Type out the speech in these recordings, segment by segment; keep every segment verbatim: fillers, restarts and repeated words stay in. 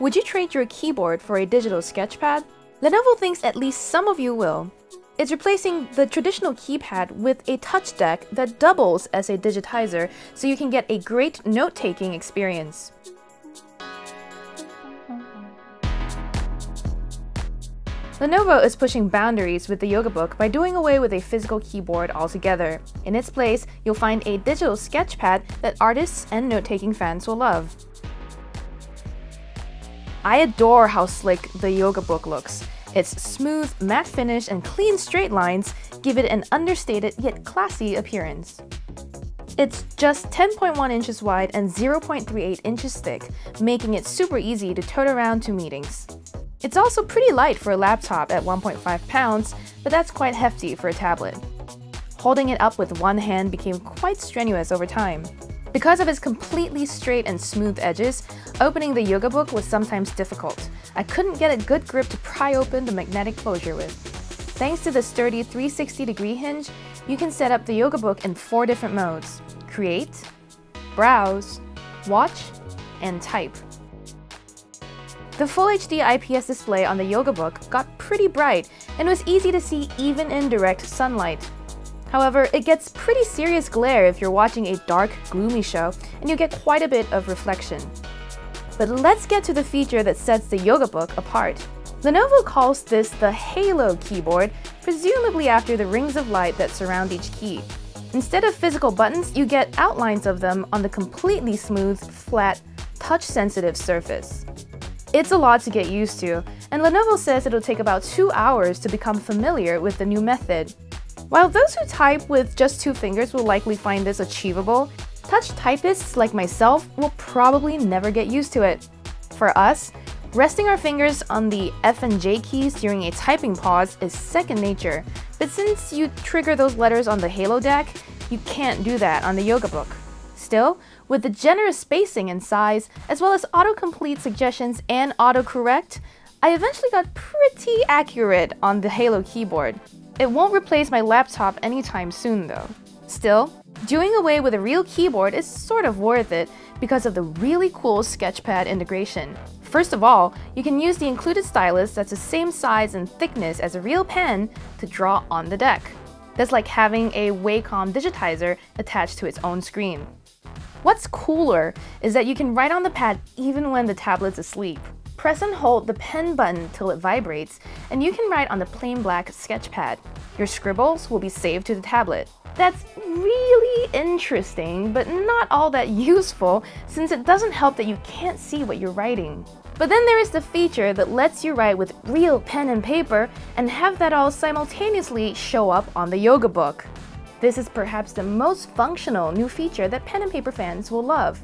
Would you trade your keyboard for a digital sketchpad? Lenovo thinks at least some of you will. It's replacing the traditional keypad with a touch deck that doubles as a digitizer, so you can get a great note-taking experience. Lenovo is pushing boundaries with the Yoga Book by doing away with a physical keyboard altogether. In its place, you'll find a digital sketchpad that artists and note-taking fans will love. I adore how slick the Yoga Book looks. Its smooth, matte finish and clean straight lines give it an understated yet classy appearance. It's just ten point one inches wide and zero point three eight inches thick, making it super easy to tote around to meetings. It's also pretty light for a laptop at one point five pounds, but that's quite hefty for a tablet. Holding it up with one hand became quite strenuous over time. Because of its completely straight and smooth edges, opening the Yoga Book was sometimes difficult. I couldn't get a good grip to pry open the magnetic closure with. Thanks to the sturdy three sixty degree hinge, you can set up the Yoga Book in four different modes: create, browse, watch, and type. The Full H D I P S display on the Yoga Book got pretty bright and was easy to see even in direct sunlight. However, it gets pretty serious glare if you're watching a dark, gloomy show, and you get quite a bit of reflection. But let's get to the feature that sets the Yoga Book apart. Lenovo calls this the Halo keyboard, presumably after the rings of light that surround each key. Instead of physical buttons, you get outlines of them on the completely smooth, flat, touch-sensitive surface. It's a lot to get used to, and Lenovo says it'll take about two hours to become familiar with the new method. While those who type with just two fingers will likely find this achievable, touch typists like myself will probably never get used to it. For us, resting our fingers on the F and J keys during a typing pause is second nature, but since you trigger those letters on the Halo deck, you can't do that on the Yoga Book. Still, with the generous spacing and size, as well as autocomplete suggestions and autocorrect, I eventually got pretty accurate on the Halo keyboard. It won't replace my laptop anytime soon though. Still, doing away with a real keyboard is sort of worth it because of the really cool sketchpad integration. First of all, you can use the included stylus that's the same size and thickness as a real pen to draw on the deck. That's like having a Wacom digitizer attached to its own screen. What's cooler is that you can write on the pad even when the tablet's asleep. Press and hold the pen button till it vibrates, and you can write on the plain black sketch pad. Your scribbles will be saved to the tablet. That's really interesting, but not all that useful since it doesn't help that you can't see what you're writing. But then there is the feature that lets you write with real pen and paper and have that all simultaneously show up on the Yoga Book. This is perhaps the most functional new feature that pen and paper fans will love.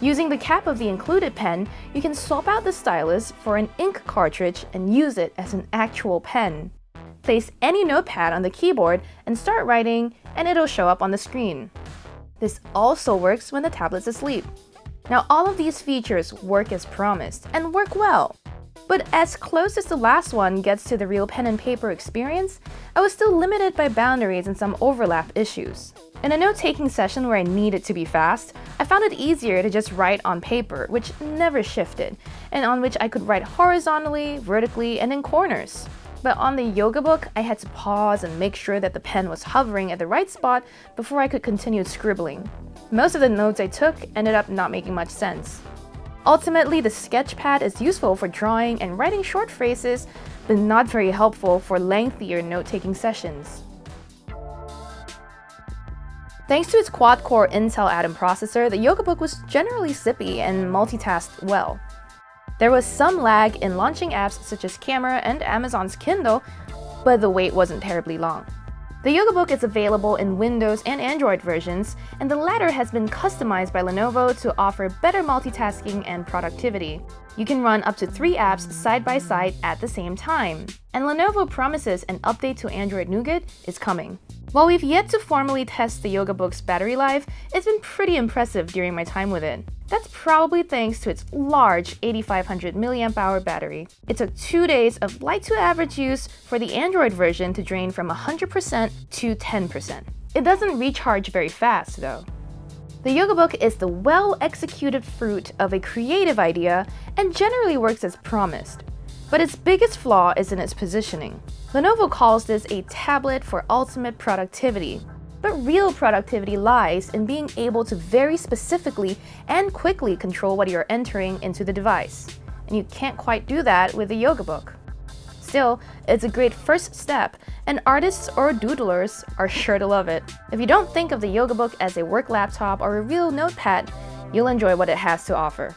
Using the cap of the included pen, you can swap out the stylus for an ink cartridge and use it as an actual pen. Place any notepad on the keyboard and start writing, and it'll show up on the screen. This also works when the tablet's asleep. Now, all of these features work as promised and work well. But as close as the last one gets to the real pen and paper experience, I was still limited by boundaries and some overlap issues. In a note-taking session where I needed to be fast, I found it easier to just write on paper, which never shifted, and on which I could write horizontally, vertically, and in corners. But on the Yoga Book, I had to pause and make sure that the pen was hovering at the right spot before I could continue scribbling. Most of the notes I took ended up not making much sense. Ultimately, the sketchpad is useful for drawing and writing short phrases, but not very helpful for lengthier note-taking sessions. Thanks to its quad-core Intel Atom processor, the Yoga Book was generally zippy and multitasked well. There was some lag in launching apps such as Camera and Amazon's Kindle, but the wait wasn't terribly long. The Yoga Book is available in Windows and Android versions, and the latter has been customized by Lenovo to offer better multitasking and productivity. You can run up to three apps side by side at the same time, and Lenovo promises an update to Android Nougat is coming. While we've yet to formally test the Yoga Book's battery life, it's been pretty impressive during my time with it. That's probably thanks to its large eighty-five hundred milliamp hour battery. It took two days of light to average use for the Android version to drain from one hundred percent to ten percent. It doesn't recharge very fast though. The Yoga Book is the well-executed fruit of a creative idea and generally works as promised, but its biggest flaw is in its positioning. Lenovo calls this a tablet for ultimate productivity, but real productivity lies in being able to very specifically and quickly control what you're entering into the device, and you can't quite do that with the Yoga Book. Still, it's a great first step, and artists or doodlers are sure to love it. If you don't think of the Yoga Book as a work laptop or a real notepad, you'll enjoy what it has to offer.